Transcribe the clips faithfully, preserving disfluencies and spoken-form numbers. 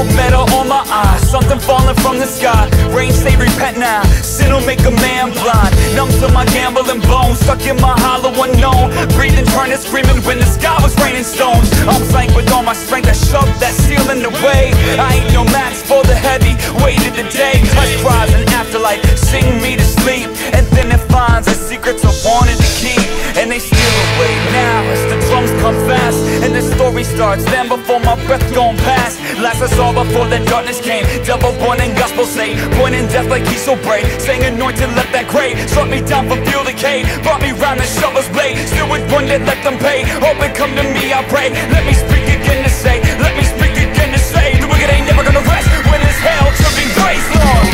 gold medal on my eye, something falling from the sky. Rain say repent now, sin'll make a man blind. Numb to my gambling bones, stuck in my hollow unknown. Breathing, turning, screaming when the sky was raining stones. I'm flanked with all my strength, I shoved that ceiling away. I ain't no match for the heavy weight of the day. Hush cries in afterlife, sing me to sleep. And then it finds the secrets I wanted to keep. And they steal away now as the drums come fast. And the story starts then before my breath gone past. Last I saw before the darkness came, devil born in gospel say, born in death like he's so brave. Sang anointed left that grave, struck me down from field decay. Brought me round the shovel's blade, still with one that let them pay. Hope it come to me I pray, let me speak again to say, let me speak again to say, the wicked ain't never gonna rest when this hell tripping grace, Lord.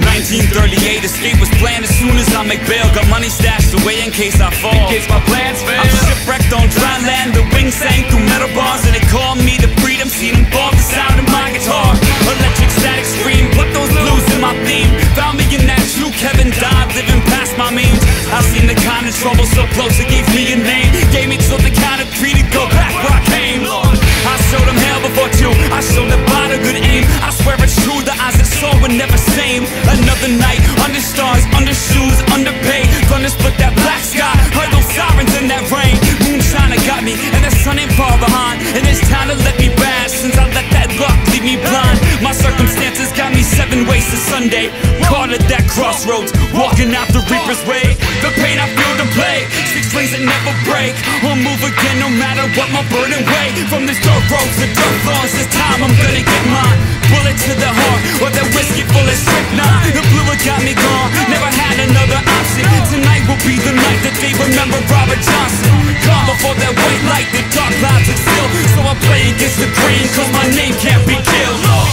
nineteen thirty-eight, escape was planned as soon as I make bail. Got money stashed away in case I fall, in case my plans fail. I'm shipwrecked on dry land, the wings sank through metal bars. And they called me to freedom, seen them fall the sound of my guitar. Electric static scream, but those blues in my theme. Found me in that true Kevin died, living past my means. I seen the kind of trouble so close it gave me a name. Gave me till the kind of tree to go back where I came, Lord. I showed them hell before two, I showed the body good aim. I swear it's true, the eyes that saw were never same. Another night, under stars, under shoes, under pain. Thunder split that black sky, heard those sirens in that rain. Moonshine got me, and the sun ain't far behind. And it's time to let me rise, since I let that luck leave me blind. My circumstances got me seven ways to Sunday. Caught at that crossroads, walking out the reaper's way. The pain I feel to play, six ways that never break. I'll move again no matter what my burden weigh. From this dirt road to dirt floors, this time I'm gonna get mine. Bullet to the heart, or that whiskey full of strychnine. The blue got me gone, never had another option. Tonight will be the night that they remember Robert Johnson. Calm before that white light, the dark clouds exhale. So I play against the green, cause my name can't be killed, oh.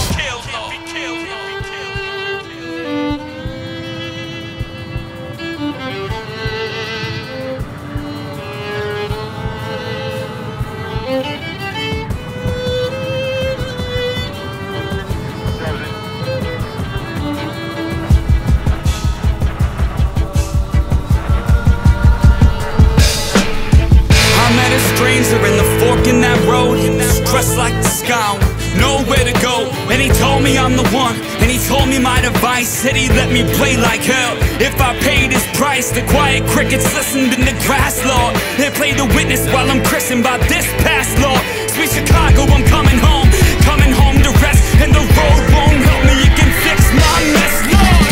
Dressed like the scout, nowhere to go. And he told me I'm the one, and he told me my device. Said he let me play like hell if I paid his price. The quiet crickets listened in the grass, Lord. They played the witness while I'm christened by this past, Lord. Sweet Chicago, I'm coming home, coming home to rest. And the road won't help me, it can fix my mess, Lord.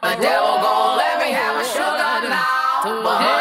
The devil gon' let me have a sugar now.